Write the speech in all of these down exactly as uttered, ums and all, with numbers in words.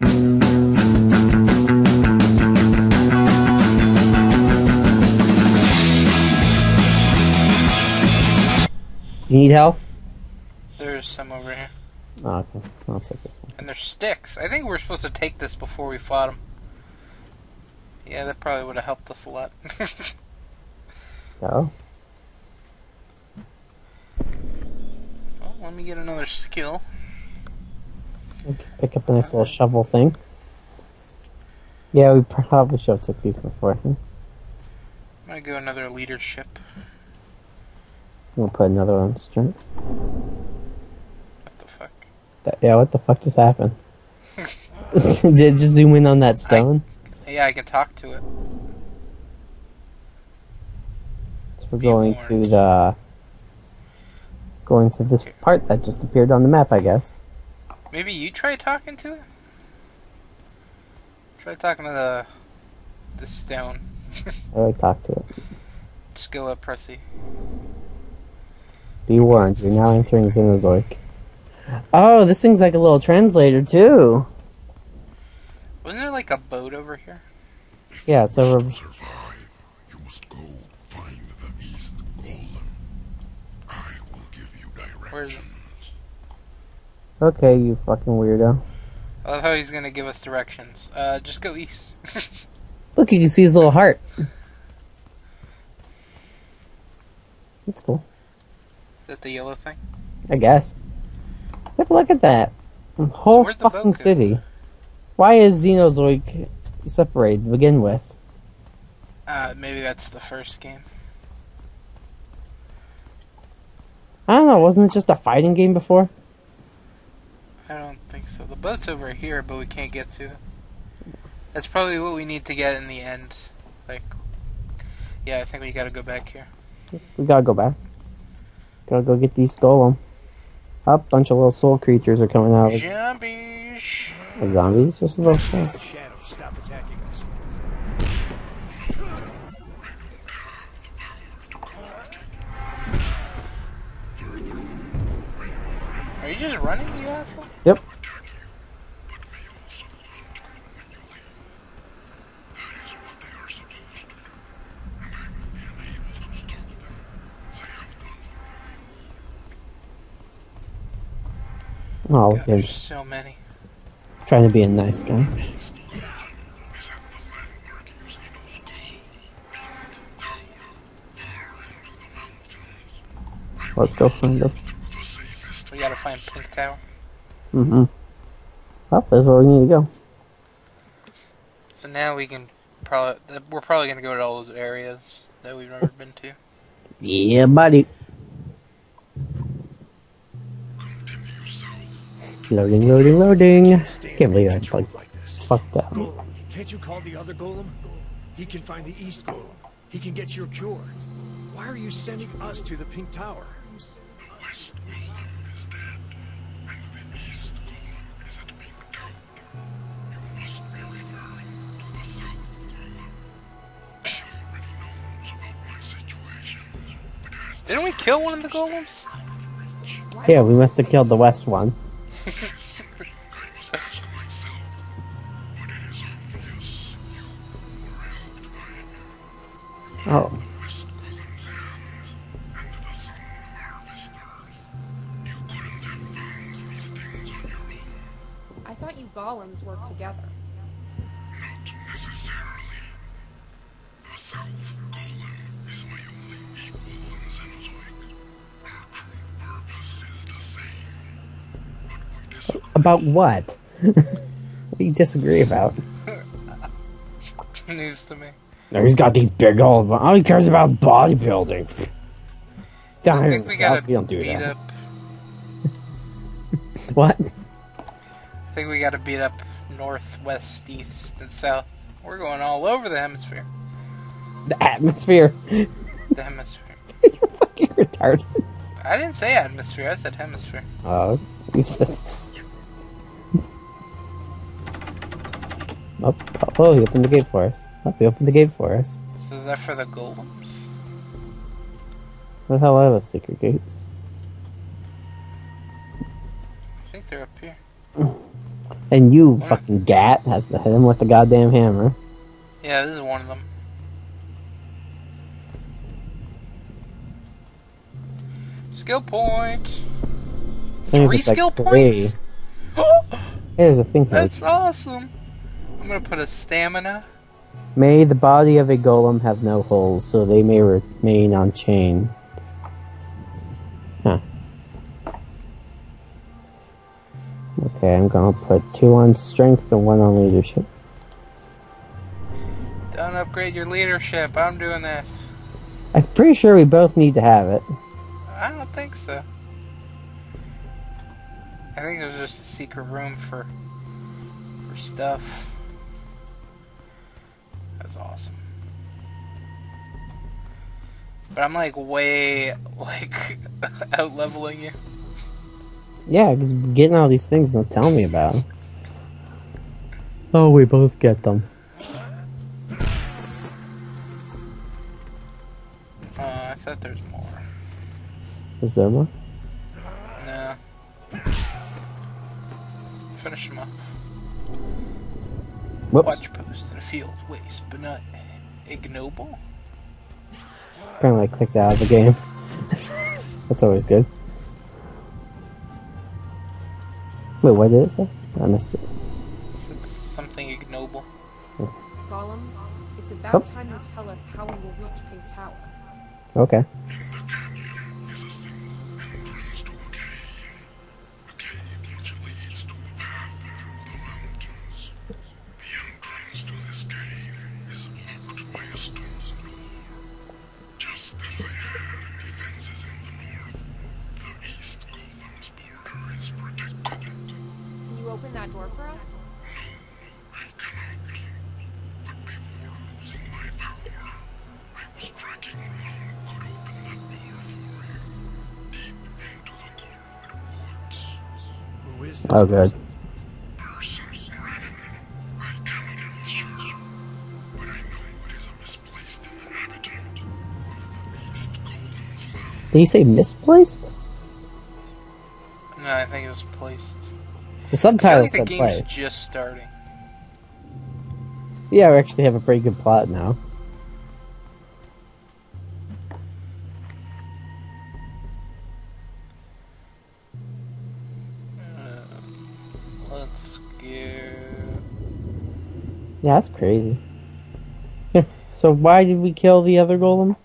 You need health? There's some over here. Oh, okay. I'll take this one. And there's sticks. I think we were supposed to take this before we fought them. Yeah, that probably would have helped us a lot. Oh? Well, let me get another skill. Pick up the next little shovel thing. Yeah, we probably should have took these before. Hmm? I'm gonna go another leadership. We'll put another one straight. What the fuck? That, yeah, what the fuck just happened? Did you zoom in on that stone? I, yeah, I can talk to it. So we're Be going warned. to the... Going to this part that just appeared on the map, I guess. Maybe you try talking to it? Try talking to the... the stone. I would talk to it. Skill up, Pressy. Be warned, you're now entering Zenozoik. Oh, this thing's like a little translator, too. Wasn't there like a boat over here? Yeah, it's over... To survive, you must go find the East Golem. I will give you directions. Okay, you fucking weirdo. I love how he's gonna give us directions. Uh, just go east. Look, you can see his little heart. That's cool. Is that the yellow thing? I guess. Look, look at that. The whole so fucking city. Why is Zenozoik separated to begin with? Uh, maybe that's the first game. I don't know, wasn't it just a fighting game before? I don't think so. The boat's over here, but we can't get to it. That's probably what we need to get in the end. Like, yeah, I think we gotta go back here. We gotta go back. Gotta go get these golem. A bunch of little soul creatures are coming out. Zombies. Like, zombies? Just a little thing. Are you just running, you asshole? Yep. Oh, God, there's so many. Trying to be a nice guy. Let's go find them. We gotta find Pink Tower. Mm-hmm. Well, that's where we need to go. So now we can probably... We're probably gonna go to all those areas that we've never been to. Yeah, buddy. Loading, loading, loading. Can't believe I fucked like fucked up. Can't you call the other golem? He can find the East Golem. He can get your cure. Why are you sending us to the Pink Tower? The West Golem is dead, and the East Golem is at Pink Tower. You must be referring to the South Golem. She already knows about my situation, but has... Didn't we kill one of the golems? Yeah, we must have killed the West one. Oh. I thought you golems worked together. Not necessarily. The South Golem is my only equal on Zenozoik. Our true purpose is the same. About what? What do you disagree about? News to me. No, he's got these big old... All he cares about is bodybuilding. Down here in the South, we don't do that. Up. What? I think we gotta beat up north, west, east, and south. We're going all over the hemisphere. The atmosphere. The hemisphere. You're fucking retarded. I didn't say atmosphere, I said hemisphere. Oh. That's oh, oh, he opened the gate for us. Oh, he opened the gate for us. So is that for the golems? What the hell are those secret gates? I think they're up here. And you yeah. fucking gat has to hit him with the goddamn hammer. Yeah, this is one of them. Skill point. Three skill like points. There's a thing. That's like. Awesome. I'm gonna put a stamina. May the body of a golem have no holes, so they may remain unchained. Huh. Okay, I'm gonna put two on strength and one on leadership. Don't upgrade your leadership. I'm doing that. I'm pretty sure we both need to have it. I don't think so. I think there's just a secret room for for stuff. That's awesome. But I'm like way like out leveling you. Yeah, because getting all these things don't tell me about them. Oh, we both get them. Uh, I thought there's more. Is there more? No. Finish them up. Whoops. Watch post in a field waste, but not ignoble. Apparently I clicked out of the game. That's always good. Wait, what did it say? I missed it. It's something ignoble. Oh. Golem, it's about oh. time you tell us how we will reach Pink Tower. Okay. Oh, good. Did you say misplaced? No, I think it was placed. The subtitles said placed. I feel like the game's just starting. Yeah, we actually have a pretty good plot now. Yeah, that's crazy. So why did we kill the other golem?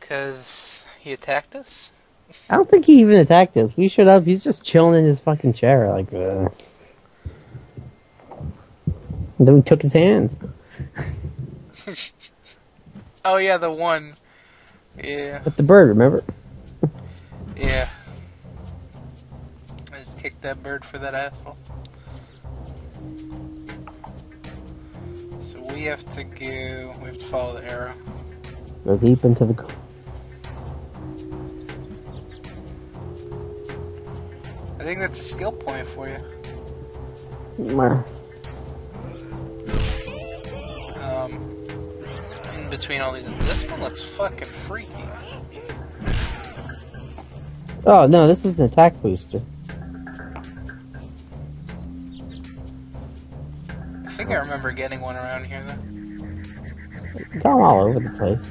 Because he attacked us? I don't think he even attacked us. We showed up, he's just chilling in his fucking chair like uh. And then we took his hands. Oh yeah, the one. Yeah. But the bird, remember? Yeah. I just kicked that bird for that asshole. We have to go. We have to follow the arrow. Go deep into the. I think that's a skill point for you. Where? Um. In between all these, this one looks fucking freaky. Oh no! This is an attack booster. I think I remember getting one around here, though. They're all over the place.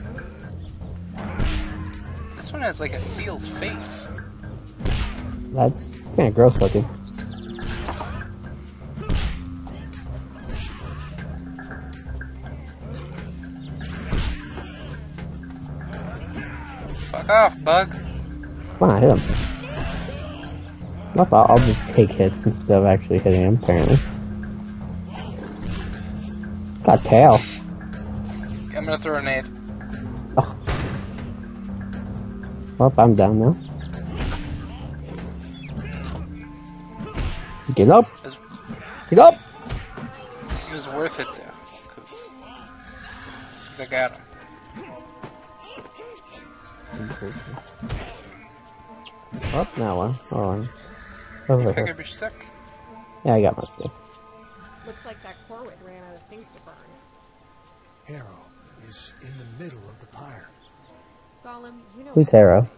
This one has, like, a seal's face. That's kind of gross looking. Fuck off, bug. Come on, hit him. I thought I'll just take hits instead of actually hitting him, apparently. Got tail. I'm gonna throw a nade. Oh. Well, I'm down now. Get up! Get up! This is worth it though, cause, cause I got him. Up now, one. Hold on. Over you pick here. Up your stick? Yeah, I got my stick. Looks like that Corwood ran out of things to burn. Harrow is in the middle of the pyre. Golem, you know who's Harrow?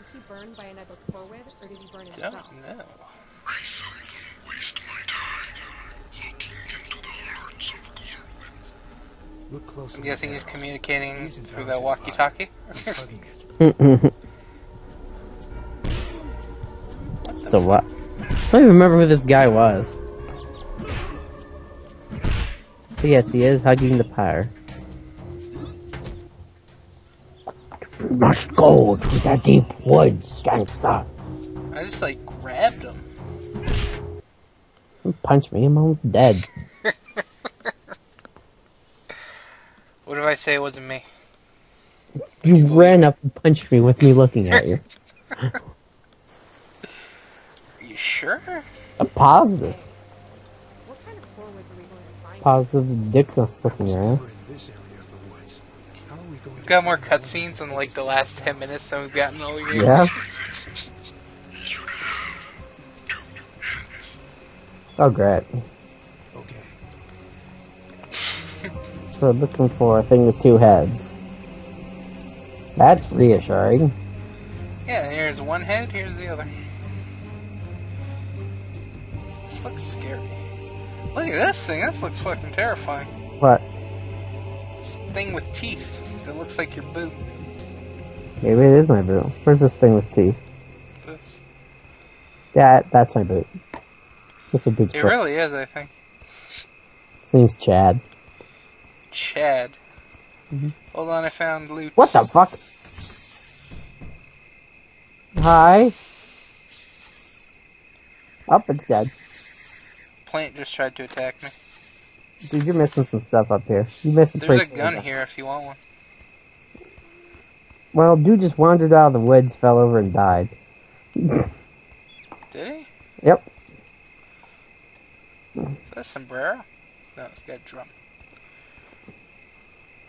Is he burned by another Corwood, or did he burn himself? I don't know. Look closer. I'm guessing he's communicating through that walkie-talkie. So what? I don't even remember who this guy was. But yes, he is hugging the pyre. You must go to the deep woods, gangster. I just like grabbed him. He punched me, I'm almost dead. What did I say? It wasn't me. You, you ran up and punched me with me looking at you. Are you sure? A positive. What kind of Corwoods are we going to find? Positive dick's not sticking your ass. We've got more cutscenes in like the last ten minutes than we've gotten all year. Yeah. Oh great. Okay. So looking for a thing with two heads. That's reassuring. Yeah, here's one head, here's the other. This looks scary. Look at this thing, this looks fucking terrifying. What? This thing with teeth that looks like your boot. Maybe it is my boot. Where's this thing with teeth? This. That, that's my boot. This would be it quick. Really is, I think. His name's Chad. Chad. Mm-hmm. Hold on, I found loot. What the fuck? Hi. Up, oh, it's dead. Plant just tried to attack me. Dude, you're missing some stuff up here. You missing. There's a gun here if you want one. Well, dude just wandered out of the woods, fell over, and died. Did he? Yep. Is that a sombrero? No, it's got a drum.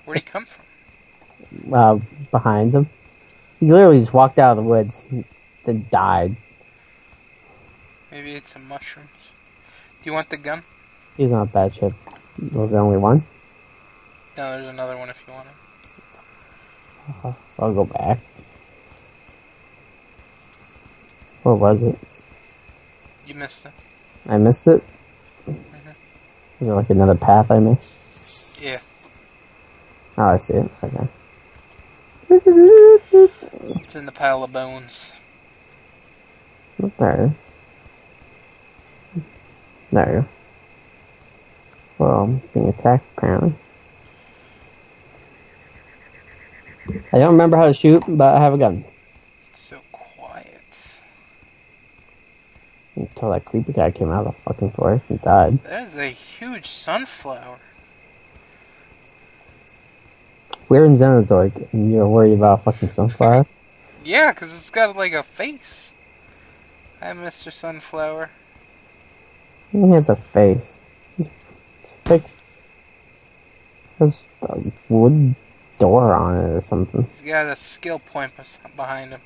Where'd he come from? Uh, behind them. He literally just walked out of the woods and then died. Maybe it's some mushrooms. Do you want the gum? He's not bad shape. That was the only one? No, there's another one if you want it. Uh, I'll go back. What was it? You missed it. I missed it? Is there like another path I missed? Yeah. Oh, I see it. Okay. It's in the pile of bones. There. There. Well, I'm being attacked apparently. I don't remember how to shoot, but I have a gun. It's so quiet. Until that creepy guy came out of the fucking forest and died. That is a huge sunflower. We're in Zenozoik, and you're worried about a fucking sunflower? Yeah, because it's got like a face. Hi, Mister Sunflower. He has a face. It's a fake. There's a wood door on it or something. He's got a skill point behind him.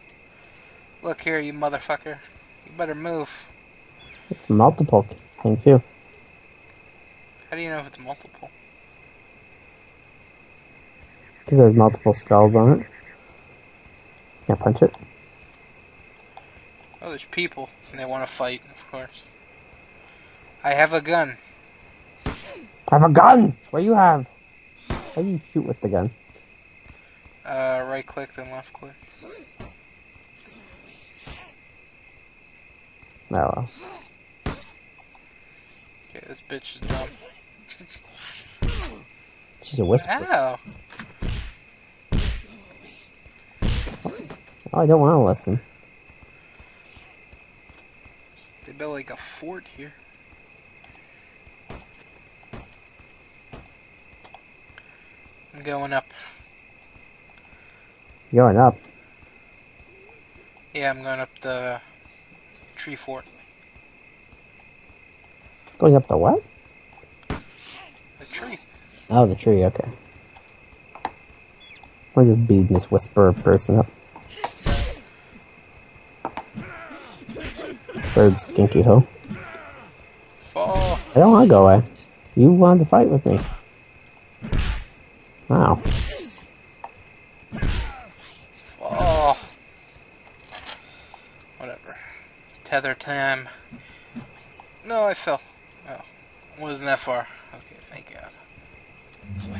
Look here, you motherfucker. You better move. It's multiple thing too. How do you know if it's multiple? Because there's multiple skulls on it. Yeah, punch it. Oh, there's people, and they want to fight, of course. I have a gun. I have a gun! What do you have? How do you shoot with the gun? Uh, right click, then left click. Oh well. Okay, this bitch is dumb. She's a whisperer. Ow! Oh, I don't want to listen. They built like a fort here. I'm going up. You're going up? Yeah, I'm going up the tree fort. Going up the what? The tree. Oh, the tree, okay. We're just beating this whisperer person up. Bird skinky hoe. Fall. I don't want to go away. You wanted to fight with me. Wow. Fall. Whatever. Tether time. No, I fell. Oh. Wasn't that far. Okay, thank God.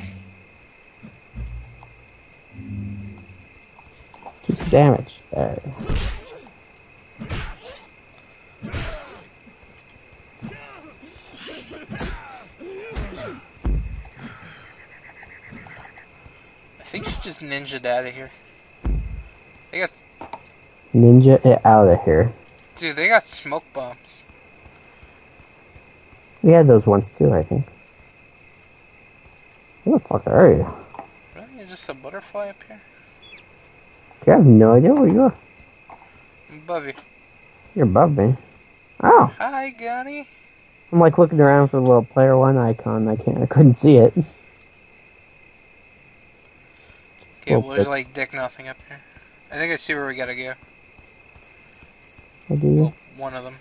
damage there. I think she just ninja'd out of here. They got ninja it out of here. Dude, they got smoke bombs. We had those ones too, I think. Where the fuck are you? Really, you're just a butterfly up here? You have no idea where you are. I'm above you. You're above me. Oh. Hi, Gunny. I'm like looking around for the little player one icon. I can't. I couldn't see it. Okay, well, there's like dick nothing up here. I think I see where we gotta go. I do. Well, one of them.